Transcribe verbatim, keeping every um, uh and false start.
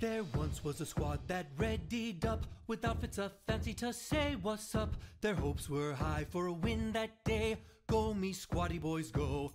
There once was a squad that readied up with outfits a fancy to say what's up. Their hopes were high for a win that day. Go me squatty boys, go!